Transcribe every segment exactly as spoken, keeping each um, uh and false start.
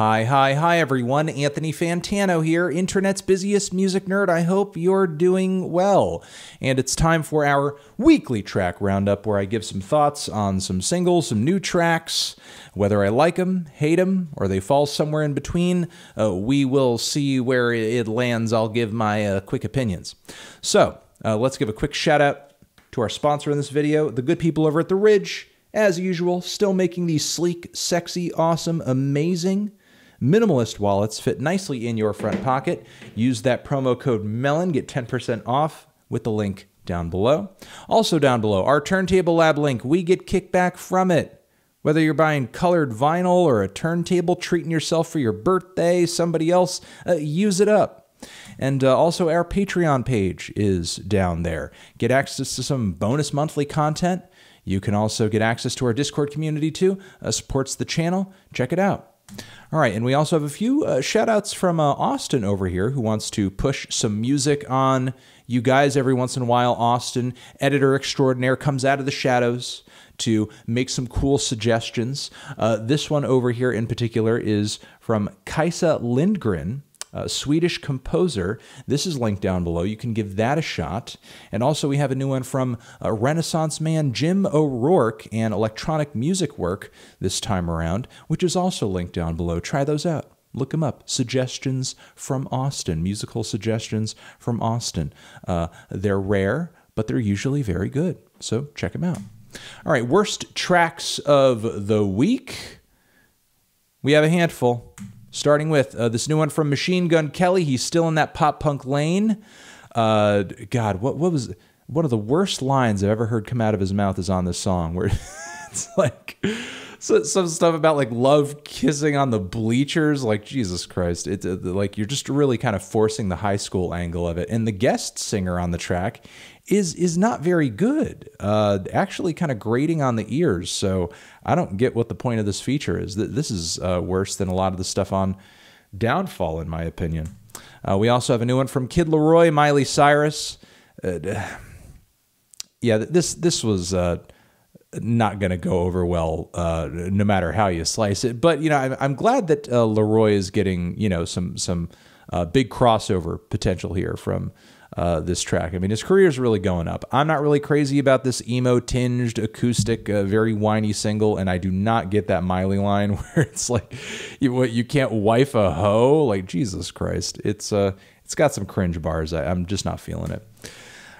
Hi, hi, hi everyone, Anthony Fantano here, internet's busiest music nerd. I hope you're doing well. And it's time for our weekly track roundup where I give some thoughts on some singles, some new tracks, whether I like them, hate them, or they fall somewhere in between. Uh, we will see where it lands. I'll give my uh, quick opinions. So uh, let's give a quick shout out to our sponsor in this video, the good people over at The Ridge. As usual, still making these sleek, sexy, awesome, amazing minimalist wallets fit nicely in your front pocket. Use that promo code MELON, get ten percent off with the link down below. Also down below, our Turntable Lab link, we get kickback from it. Whether you're buying colored vinyl or a turntable, treating yourself for your birthday, somebody else, uh, use it up. And uh, also our Patreon page is down there. Get access to some bonus monthly content. You can also get access to our Discord community too. Uh, supports the channel. Check it out. All right, and we also have a few uh, shout-outs from uh, Austin over here, who wants to push some music on you guys every once in a while. Austin, editor extraordinaire, comes out of the shadows to make some cool suggestions. Uh, this one over here in particular is from Kajsa Lindgren, a Swedish composer. This is linked down below. You can give that a shot. And also we have a new one from a Renaissance man, Jim O'Rourke, and electronic music work this time around, which is also linked down below. Try those out. Look them up. Suggestions from Austin. Musical suggestions from Austin. Uh, they're rare, but they're usually very good. So check them out. All right. Worst tracks of the week. We have a handful. Starting with uh, this new one from Machine Gun Kelly. He's still in that pop punk lane. Uh, God, what what was one of the worst lines I've ever heard come out of his mouth is on this song, where it's like so, some stuff about like love kissing on the bleachers. Like Jesus Christ, it's uh, like you're just really kind of forcing the high school angle of it. And the guest singer on the track is is not very good. Uh, actually, kind of grating on the ears. So I don't get what the point of this feature is. This is uh, worse than a lot of the stuff on Downfall, in my opinion. Uh, we also have a new one from Kid Laroi, Miley Cyrus. Uh, yeah, this this was uh, not going to go over well, uh, no matter how you slice it. But you know, I'm, I'm glad that uh, Laroi is getting you know some some uh, big crossover potential here from Uh, this track. I mean, his career is really going up. I'm not really crazy about this emo-tinged, acoustic, uh, very whiny single, and I do not get that Miley line where it's like, you, what, you can't wife a hoe? Like, Jesus Christ. It's uh, it's got some cringe bars. I, I'm just not feeling it.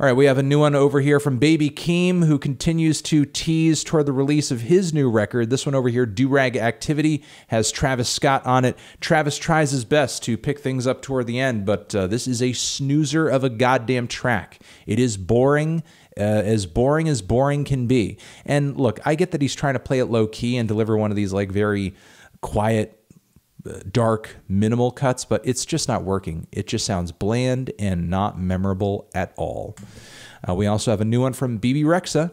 All right, we have a new one over here from Baby Keem, who continues to tease toward the release of his new record. This one over here, Durag Activity, has Travis Scott on it. Travis tries his best to pick things up toward the end, but uh, this is a snoozer of a goddamn track. It is boring, uh, as boring as boring can be. And look, I get that he's trying to play it low key and deliver one of these like very quiet, dark, minimal cuts, but it's just not working. It just sounds bland and not memorable at all. Uh, we also have a new one from Bebe Rexha,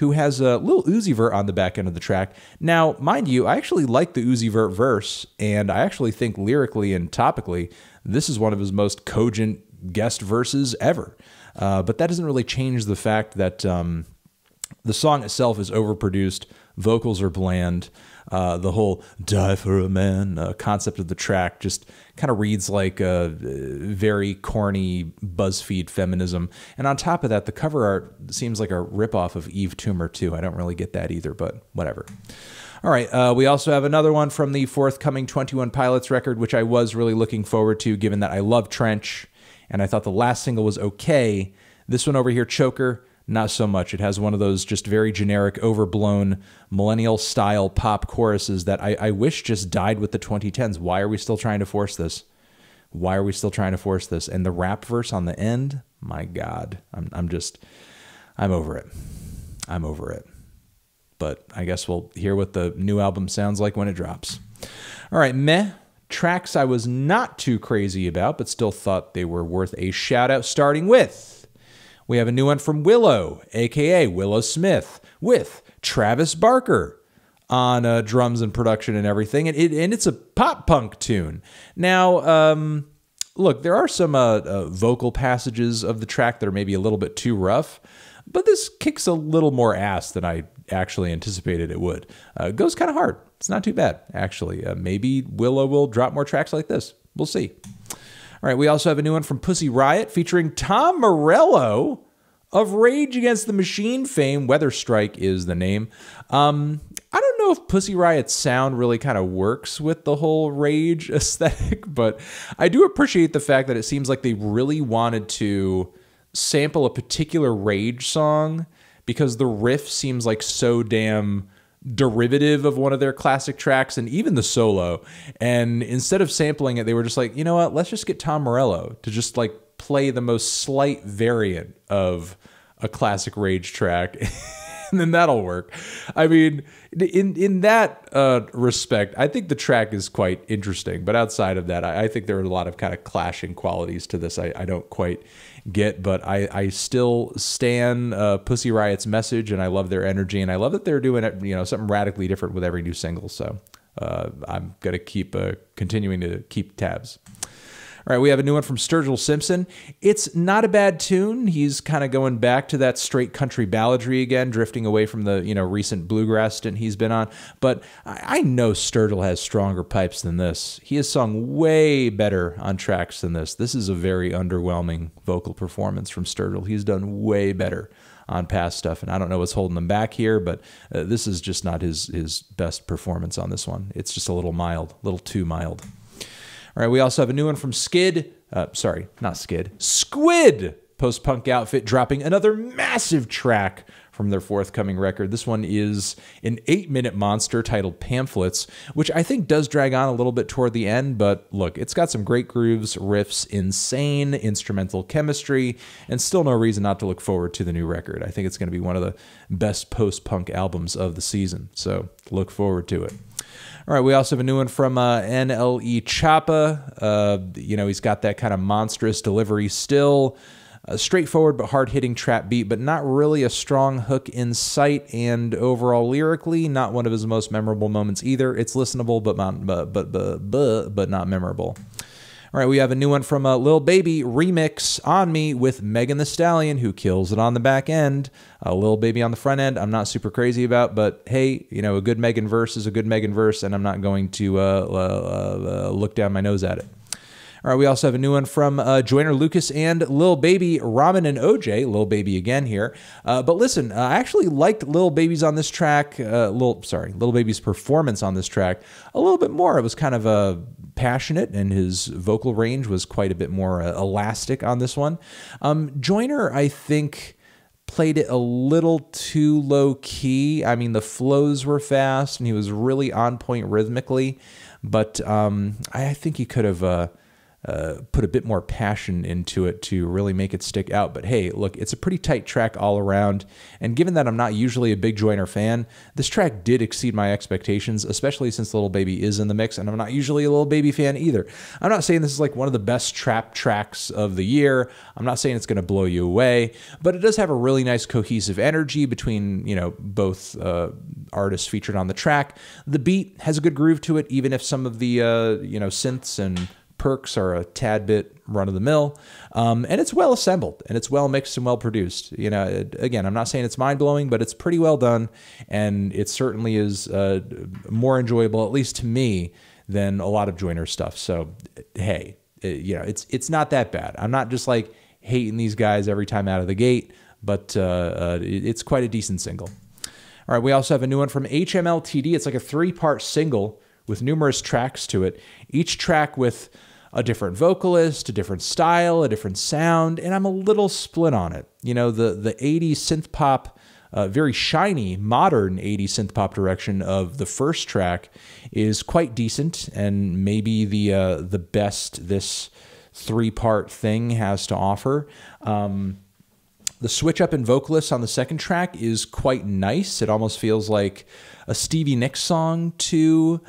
who has a Lil Uzi Vert on the back end of the track. Now, mind you, I actually like the Uzi Vert verse, and I actually think lyrically and topically, this is one of his most cogent guest verses ever. Uh, but that doesn't really change the fact that um, the song itself is overproduced, vocals are bland. Uh, the whole "Die for a Man" uh, concept of the track just kind of reads like a uh, very corny BuzzFeed feminism. And on top of that, the cover art seems like a ripoff of Eve Tumor too. I don't really get that either, but whatever. All right, uh, we also have another one from the forthcoming twenty one Pilots record, which I was really looking forward to, given that I love Trench, and I thought the last single was okay. This one over here, Choker, not so much. It has one of those just very generic, overblown, millennial-style pop choruses that I, I wish just died with the twenty tens. Why are we still trying to force this? Why are we still trying to force this? And the rap verse on the end, my God, I'm, I'm just, I'm over it. I'm over it. But I guess we'll hear what the new album sounds like when it drops. All right, meh. Tracks I was not too crazy about, but still thought they were worth a shout-out, starting with... we have a new one from Willow, a k a. Willow Smith, with Travis Barker on uh, drums and production and everything. And, it, and it's a pop-punk tune. Now, um, look, there are some uh, uh, vocal passages of the track that are maybe a little bit too rough, but this kicks a little more ass than I actually anticipated it would. Uh, it goes kind of hard. It's not too bad, actually. Uh, maybe Willow will drop more tracks like this. We'll see. All right, we also have a new one from Pussy Riot featuring Tom Morello of Rage Against the Machine fame. Weather Strike is the name. Um, I don't know if Pussy Riot's sound really kind of works with the whole Rage aesthetic, but I do appreciate the fact that it seems like they really wanted to sample a particular Rage song because the riff seems like so damn derivative of one of their classic tracks and even the solo. And instead of sampling it, they were just like, you know what, let's just get Tom Morello to just like play the most slight variant of a classic Rage track. And then that'll work. I mean, in in that uh, respect, I think the track is quite interesting. But outside of that, I, I think there are a lot of kind of clashing qualities to this I, I don't quite get. But I, I still stan uh, Pussy Riot's message, and I love their energy. And I love that they're doing, you know, something radically different with every new single. So uh, I'm going to keep uh, continuing to keep tabs. All right, we have a new one from Sturgill Simpson. It's not a bad tune. He's kind of going back to that straight country balladry again, drifting away from the, you know, recent bluegrass stint he's been on. But I know Sturgill has stronger pipes than this. He has sung way better on tracks than this. This is a very underwhelming vocal performance from Sturgill. He's done way better on past stuff, and I don't know what's holding them back here, but uh, this is just not his, his best performance on this one. It's just a little mild, a little too mild. All right, we also have a new one from Skid, uh, sorry, not Skid, Squid, post-punk outfit, dropping another massive track from their forthcoming record. This one is an eight-minute monster titled Pamphlets, which I think does drag on a little bit toward the end, but look, it's got some great grooves, riffs, insane instrumental chemistry, and still no reason not to look forward to the new record. I think it's going to be one of the best post-punk albums of the season, so look forward to it. All right, we also have a new one from uh, N L E Choppa. Uh, you know, he's got that kind of monstrous delivery still. A straightforward but hard-hitting trap beat, but not really a strong hook in sight. And overall, lyrically, not one of his most memorable moments either. It's listenable, but not, but, but, but, but not memorable. All right, we have a new one from uh, Lil Baby remix On Me with Megan Thee Stallion, who kills it on the back end. Uh, Lil Baby on the front end, I'm not super crazy about, but hey, you know, a good Megan verse is a good Megan verse, and I'm not going to uh, uh, uh, look down my nose at it. All right, we also have a new one from uh, Joyner Lucas and Lil Baby, Ramen and O J. Lil Baby again here. Uh, but listen, I actually liked Lil Baby's on this track, uh, Lil, sorry, Lil Baby's performance on this track a little bit more. It was kind of uh, passionate, and his vocal range was quite a bit more uh, elastic on this one. Um, Joyner, I think, played it a little too low key. I mean, the flows were fast, and he was really on point rhythmically. But um, I think he could have... Uh, Uh, put a bit more passion into it to really make it stick out. But hey, look, it's a pretty tight track all around. And given that I'm not usually a big Joyner fan, this track did exceed my expectations, especially since Lil Baby is in the mix, and I'm not usually a Lil Baby fan either. I'm not saying this is like one of the best trap tracks of the year. I'm not saying it's going to blow you away, but it does have a really nice cohesive energy between, you know, both uh, artists featured on the track. The beat has a good groove to it, even if some of the, uh, you know, synths and perks are a tad bit run-of-the-mill, um, and it's well assembled, and it's well mixed and well produced. You know, it, again, I'm not saying it's mind-blowing, but it's pretty well done, and it certainly is uh, more enjoyable, at least to me, than a lot of Joyner stuff. So, hey, it, you know, it's it's not that bad. I'm not just like hating these guys every time out of the gate, but uh, uh, it, it's quite a decent single. All right, we also have a new one from H M L T D. It's like a three-part single with numerous tracks to it, each track with a different vocalist, a different style, a different sound, and I'm a little split on it. You know, the, the eighties synth pop, uh, very shiny, modern eighties synth pop direction of the first track is quite decent, and maybe the, uh, the best this three-part thing has to offer. Um, the switch-up in vocalists on the second track is quite nice. It almost feels like a Stevie Nicks song to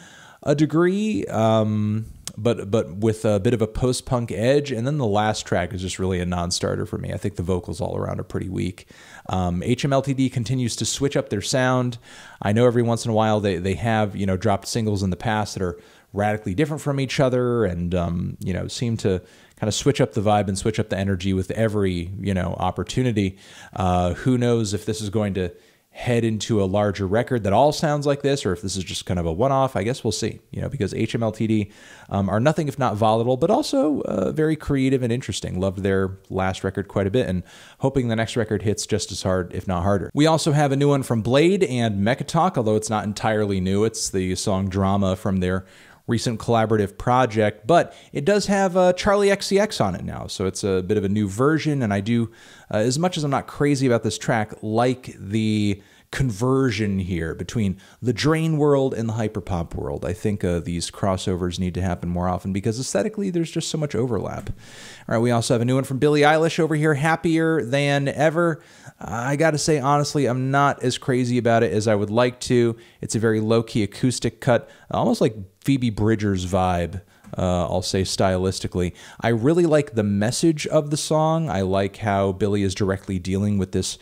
a degree, um... but but with a bit of a post-punk edge. And then the last track is just really a non-starter for me. I think the vocals all around are pretty weak. Um, H M L T D continues to switch up their sound. I know every once in a while they, they have, you know, dropped singles in the past that are radically different from each other, and um, you know, seem to kind of switch up the vibe and switch up the energy with every, you know, opportunity. Uh, who knows if this is going to head into a larger record that all sounds like this, or if this is just kind of a one-off. I guess we'll see, you know, because H M L T D um, are nothing if not volatile, but also uh, very creative and interesting. Loved their last record quite a bit, and hoping the next record hits just as hard, if not harder. We also have a new one from Blade and Mecha Talk, although it's not entirely new. It's the song Drama from their recent collaborative project, but it does have uh, Charlie X C X on it now, so it's a bit of a new version, and I do, uh, as much as I'm not crazy about this track, like the conversion here between the drain world and the hyperpop world. I think uh, these crossovers need to happen more often because aesthetically there's just so much overlap. All right, we also have a new one from Billie Eilish over here, Happier Than Ever. Uh, I gotta say, honestly, I'm not as crazy about it as I would like to. It's a very low-key acoustic cut, almost like Phoebe Bridgers vibe, uh, I'll say stylistically. I really like the message of the song. I like how Billie is directly dealing with this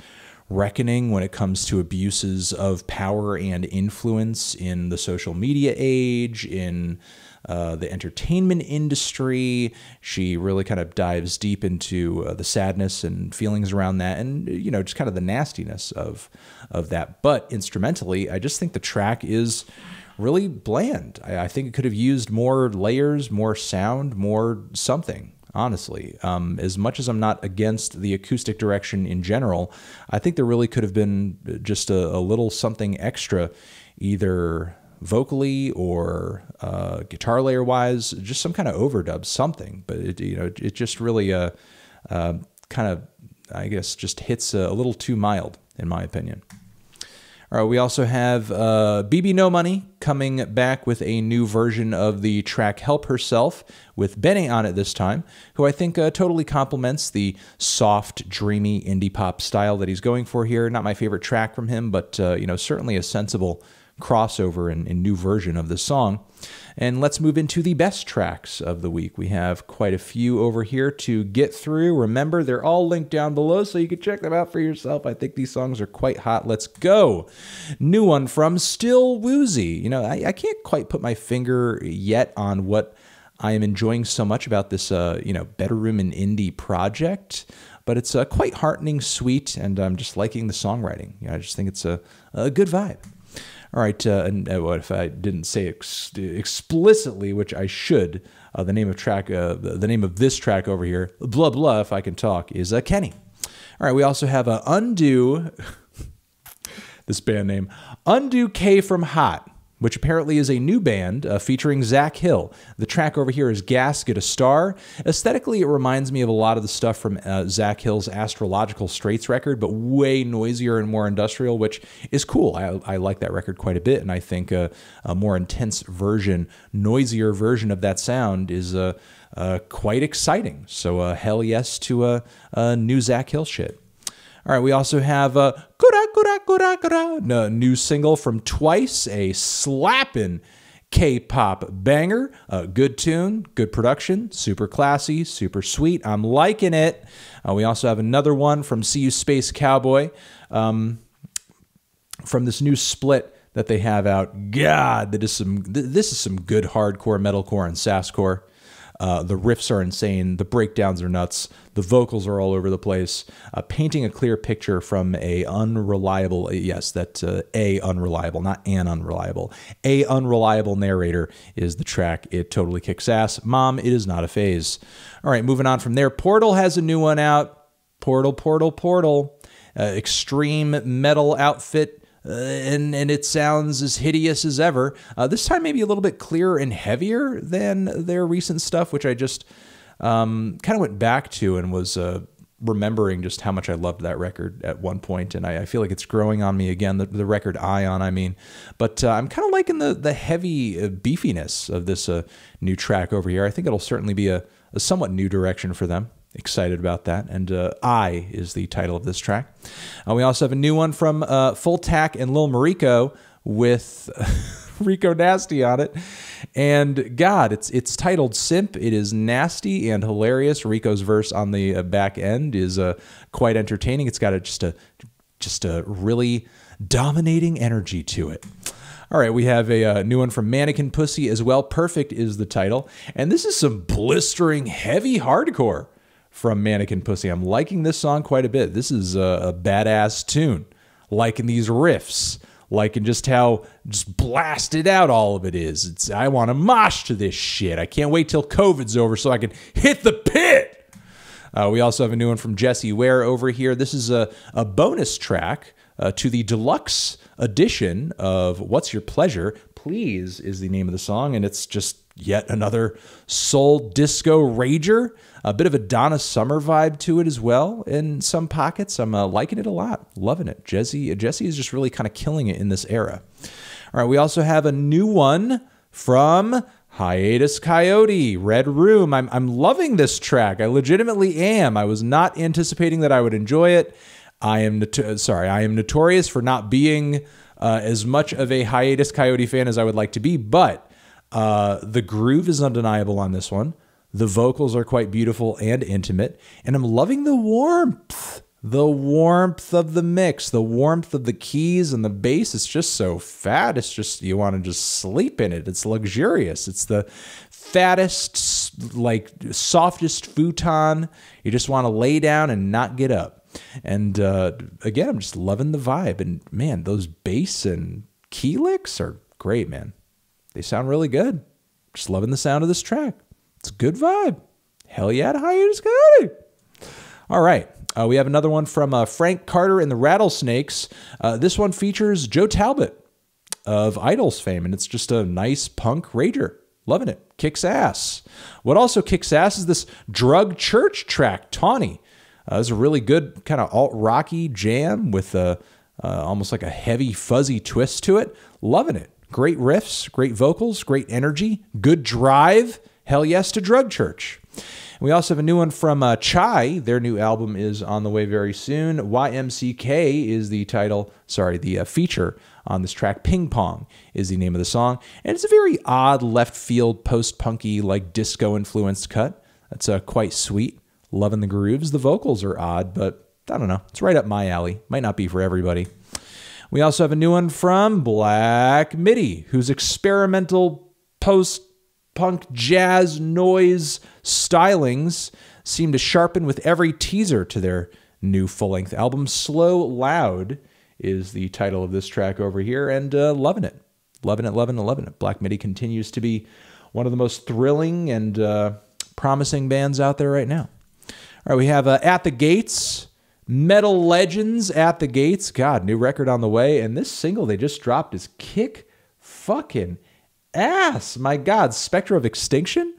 reckoning when it comes to abuses of power and influence in the social media age, in uh, the entertainment industry. She really kind of dives deep into uh, the sadness and feelings around that, and, you know, just kind of the nastiness of of that. But instrumentally, I just think the track is really bland. I, I think it could have used more layers, more sound, more something. Honestly, um, as much as I'm not against the acoustic direction in general, I think there really could have been just a, a little something extra, either vocally or uh, guitar layer wise, just some kind of overdub, something. But it, you know, it just really uh, uh, kind of, I guess, just hits a little too mild, in my opinion. All right, we also have uh, Bebe No Money coming back with a new version of the track Help Herself with Benny on it this time, who I think uh, totally complements the soft, dreamy indie pop style that he's going for here. Not my favorite track from him, but uh, you know, certainly a sensible crossover and, and new version of the song. And let's move into the best tracks of the week. We have quite a few over here to get through. Remember, they're all linked down below, so you can check them out for yourself. I think these songs are quite hot. Let's go. New one from Still Woozy. You know, I, I can't quite put my finger yet on what I am enjoying so much about this, uh, you know, Bedroom and Indie project, but it's uh, quite heartening, sweet, and I'm just liking the songwriting. You know, I just think it's a, a good vibe. All right, uh, and uh, what if I didn't say ex explicitly, which I should, uh, the name of track, uh, the name of this track over here, blah blah, if I can talk, is uh, Kenny. All right, we also have uh, Undo, this band name, Undo K from Hot, which apparently is a new band uh, featuring Zach Hill. The track over here is Gas Get a Star. Aesthetically, it reminds me of a lot of the stuff from uh, Zach Hill's Astrological Straits record, but way noisier and more industrial, which is cool. I, I like that record quite a bit, and I think uh, a more intense version, noisier version of that sound is uh, uh, quite exciting. So uh, hell yes to uh, uh, new Zach Hill shit. All right, we also have uh, Kura Kura Kura Kura, a new single from Twice, a slappin' K-pop banger. A good tune, good production, super classy, super sweet. I'm liking it. Uh, we also have another one from See You Space Cowboy, um, from this new split that they have out. God, that is some. Th this is some good hardcore, metalcore, and sasscore. Uh, the riffs are insane. The breakdowns are nuts. The vocals are all over the place. Uh, painting a clear picture from a unreliable, yes, that uh, a unreliable, not an unreliable, a unreliable narrator is the track. It totally kicks ass. Mom, it is not a phase. All right, moving on from there. Portal has a new one out. Portal, Portal, Portal. Uh, extreme metal outfit. Uh, and, and it sounds as hideous as ever. Uh, this time maybe a little bit clearer and heavier than their recent stuff, which I just um, kind of went back to and was uh, remembering just how much I loved that record at one point. And I, I feel like it's growing on me again, the, the record Ion, I mean. But uh, I'm kind of liking the, the heavy uh, beefiness of this uh, new track over here. I think it'll certainly be a, a somewhat new direction for them. Excited about that, and uh, I is the title of this track. Uh, we also have a new one from uh, Full Tack and Lil Mariko with Rico Nasty on it, and God, it's it's titled Simp. It is nasty and hilarious. Rico's verse on the uh, back end is uh, quite entertaining. It's got a, just a just a really dominating energy to it. All right, we have a uh, new one from Mannequin Pussy as well. Perfect is the title. And this is some blistering heavy hardcore from Mannequin Pussy. I'm liking this song quite a bit. This is a, a badass tune. Liking these riffs. Liking just how just blasted out all of it is. It's, I want to mosh to this shit. I can't wait till COVID's over so I can hit the pit. Uh, we also have a new one from Jesse Ware over here. This is a, a bonus track uh, to the deluxe edition of What's Your Pleasure? Please is the name of the song, and it's just yet another soul disco rager. A bit of a Donna Summer vibe to it as well in some pockets. I'm uh, liking it a lot, loving it. Jesse, Jesse is just really kind of killing it in this era. All right, we also have a new one from Hiatus Kaiyote, Red Room. I'm, I'm loving this track. I legitimately am. I was not anticipating that I would enjoy it. I am, sorry, I am notorious for not being uh, as much of a Hiatus Kaiyote fan as I would like to be, but uh, the groove is undeniable on this one. The vocals are quite beautiful and intimate, and I'm loving the warmth, the warmth of the mix, the warmth of the keys and the bass. It's just so fat. It's just, you want to just sleep in it. It's luxurious. It's the fattest, like softest futon. You just want to lay down and not get up. And uh, again, I'm just loving the vibe. And man, those bass and key licks are great, man. They sound really good. Just loving the sound of this track. It's a good vibe. Hell yeah, to Hiatus Kaiyote. All right. Uh, we have another one from uh, Frank Carter and the Rattlesnakes. Uh, this one features Joe Talbot of Idols fame, and it's just a nice punk rager. Loving it. Kicks ass. What also kicks ass is this Drug Church track, Tawny. Uh, this is a really good kind of alt-rocky jam with a, uh, almost like a heavy, fuzzy twist to it. Loving it. Great riffs, great vocals, great energy, good drive. Hell yes to Drug Church. We also have a new one from uh, Chai. Their new album is on the way very soon. Y M C K is the title, sorry, the uh, feature on this track. Ping Pong is the name of the song. And it's a very odd left field post-punky, like disco-influenced cut. That's uh, quite sweet. Loving the grooves. The vocals are odd, but I don't know. It's right up my alley. Might not be for everybody. We also have a new one from Black Midi, whose experimental post punk jazz noise stylings seem to sharpen with every teaser to their new full-length album. Slow Loud is the title of this track over here, and uh, loving it. Loving it, loving it, loving it. Black Midi continues to be one of the most thrilling and uh, promising bands out there right now. All right, we have uh, At the Gates, Metal Legends, At the Gates. God, new record on the way, and this single they just dropped is kick fucking ass. My God, Spectre of Extinction.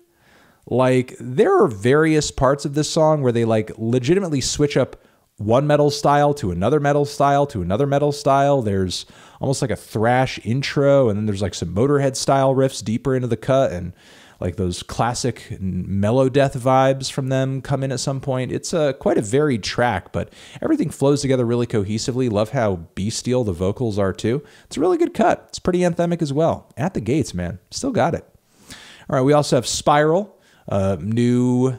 Like, there are various parts of this song where they like legitimately switch up one metal style to another metal style to another metal style. There's almost like a thrash intro, and then there's like some Motorhead style riffs deeper into the cut, and like those classic mellow death vibes from them come in at some point. It's a quite a varied track, but everything flows together really cohesively. Love how bestial the vocals are too. It's a really good cut. It's pretty anthemic as well. At the Gates, man, still got it. All right, we also have Spiral, uh, new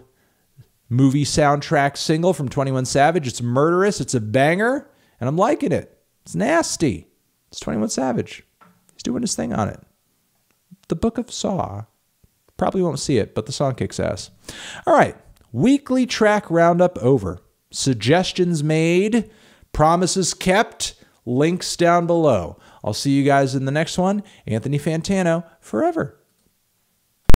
movie soundtrack single from twenty one Savage. It's murderous. It's a banger, and I'm liking it. It's nasty. It's twenty one Savage. He's doing his thing on it. The Book of Saw. Probably won't see it, but the song kicks ass. All right, weekly track roundup over. Suggestions made, promises kept, links down below. I'll see you guys in the next one. Anthony Fantano, forever.